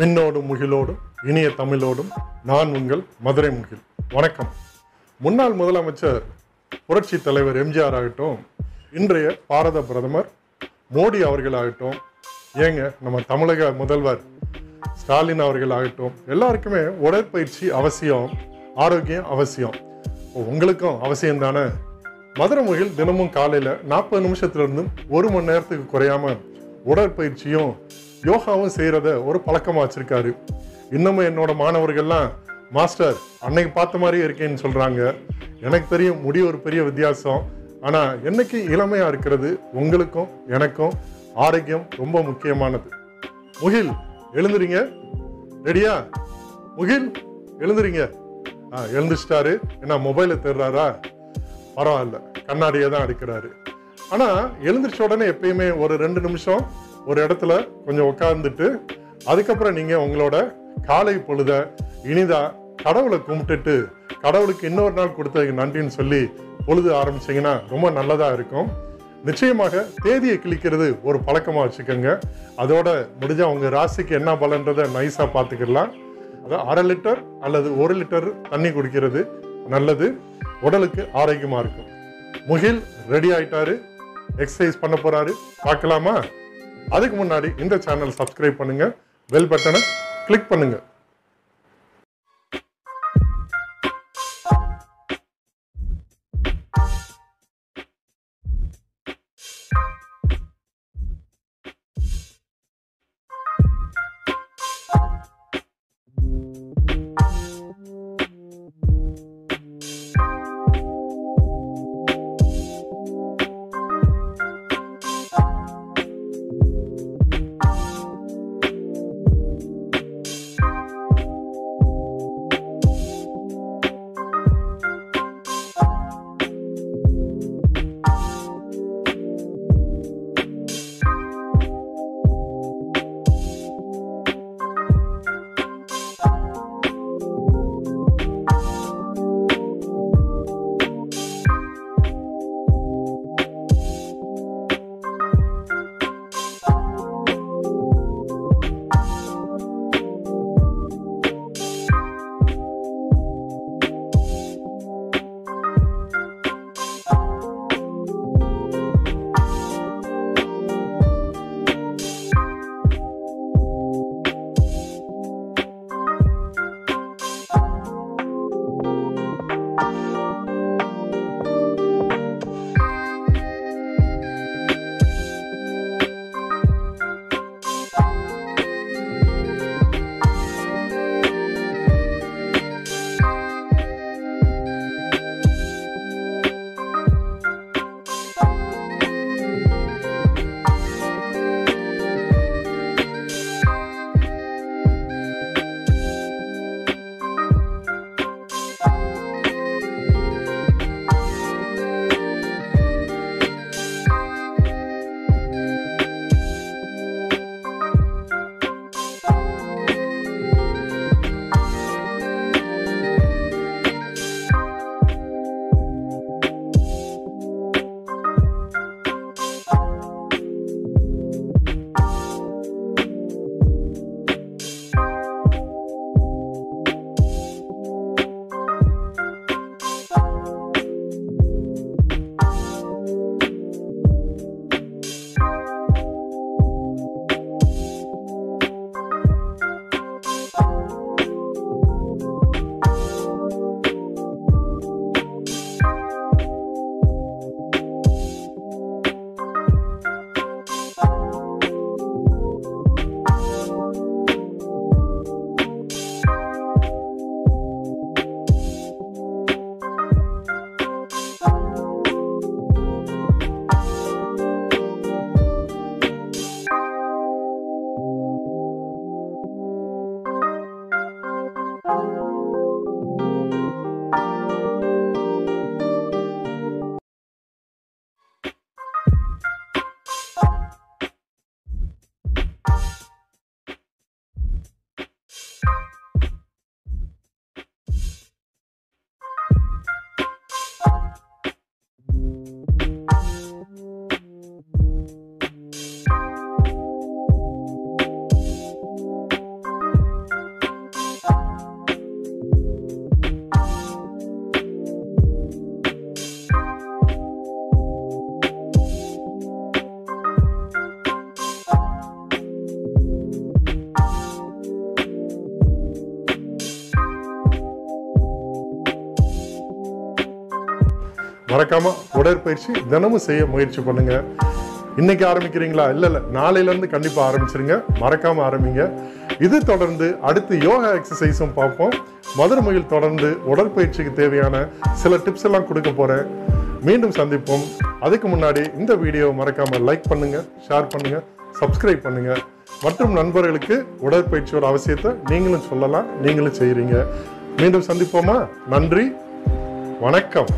விண்ணோடும் முகிலோடும் இனிய தமிழோடும் நான் உங்கள் மதுரை முகில். வணக்கம். முன்னாள் முதலமைச்சர் புரட்சி தலைவர் எம்ஜிஆர் ஆகட்டும், இன்றைய பாரத பிரதமர் மோடி அவர்களாகட்டும், ஏங்க நம்ம தமிழக முதல்வர் ஸ்டாலின் அவர்களாகட்டும், எல்லாருக்குமே உடற்பயிற்சி அவசியம், ஆரோக்கியம் அவசியம். உங்களுக்கும் அவசியம்தானே? மதுரை முகில் தினமும் காலையில் 40 நிமிஷத்துலேருந்து 1 மணி நேரத்துக்கு குறையாமல் உடற்பயிற்சியும் யோகாவும் செய்கிறத ஒரு பழக்கமாக வச்சுருக்காரு. இன்னமும் என்னோடய மாணவர்கள்லாம், மாஸ்டர் அன்னைக்கு பார்த்த மாதிரியே இருக்கேன்னு சொல்கிறாங்க. எனக்கு தெரியும், முடிய ஒரு பெரிய வித்தியாசம். ஆனால் என்னைக்கு இளமையாக இருக்கிறது உங்களுக்கும் எனக்கும். ஆரோக்கியம் ரொம்ப முக்கியமானது. முகில் எழுந்துறீங்க, ரெடியா? முகில் எழுந்துறீங்க. எழுந்துச்சிட்டாரு. என்ன மொபைலை தேடுறாரா? பரவாயில்ல, கண்ணாடியை தான் அடிக்கிறாரு. ஆனால் எழுந்திரிச்ச உடனே எப்பயுமே ஒரு 2 நிமிஷம் ஒரு இடத்துல கொஞ்சம் உட்கார்ந்துட்டு, அதுக்கப்புறம் நீங்கள் உங்களோட காலை பொழுத இனிதாக கடவுளை கும்பிட்டுட்டு, கடவுளுக்கு இன்னொரு நாள் கொடுத்ததுக்கு நன்றின்னு சொல்லி பொழுது ஆரம்பிச்சிங்கன்னா ரொம்ப நல்லதாக இருக்கும். நிச்சயமாக தேதியை கிழிக்கிறது ஒரு பழக்கமாக வச்சுக்கோங்க. அதோட முடிஞ்சால் உங்கள் ராசிக்கு என்ன பலன்றதை நைஸாக பார்த்துக்கிடலாம். அதாவது 1/2 லிட்டர் அல்லது 1 லிட்டர் தண்ணி குடிக்கிறது நல்லது, உடலுக்கு ஆரோக்கியமாக இருக்கும். முகில் ரெடி ஆகிட்டாரு, எக்ஸசைஸ் பண்ண போகிறாரு, பார்க்கலாமா? அதுக்கு முன்னாடி இந்த சேனல் சப்ஸ்கிரைப் பண்ணுங்க, பெல் பட்டனை கிளிக் பண்ணுங்க. மறக்காம உடற்பயிற்சி தினமும் செய்ய முயற்சி பண்ணுங்க. இன்னைக்கு ஆரம்பிக்கிறீங்களா? இல்ல நாளையிலிருந்து கண்டிப்பா ஆரம்பிச்சிருங்க, மறக்காம ஆரம்பிங்க. இது தொடர்ந்து அடுத்து யோகா எக்ஸசைஸும் பார்ப்போம். மதுரை முகில் தொடர்ந்து உடற்பயிற்சிக்கு தேவையான சில டிப்ஸ் எல்லாம் கொடுக்க போறேன். மீண்டும் சந்திப்போம். அதுக்கு முன்னாடி இந்த வீடியோவை மறக்காம லைக் பண்ணுங்க, ஷேர் பண்ணுங்க, சப்ஸ்கிரைப் பண்ணுங்க. மற்றும் நண்பர்களுக்கு உடற்பயிற்சியோட அவசியத்தை நீங்களும் சொல்லலாம், நீங்களும் செய்றீங்க. மீண்டும் சந்திப்போமா? நன்றி, வணக்கம்.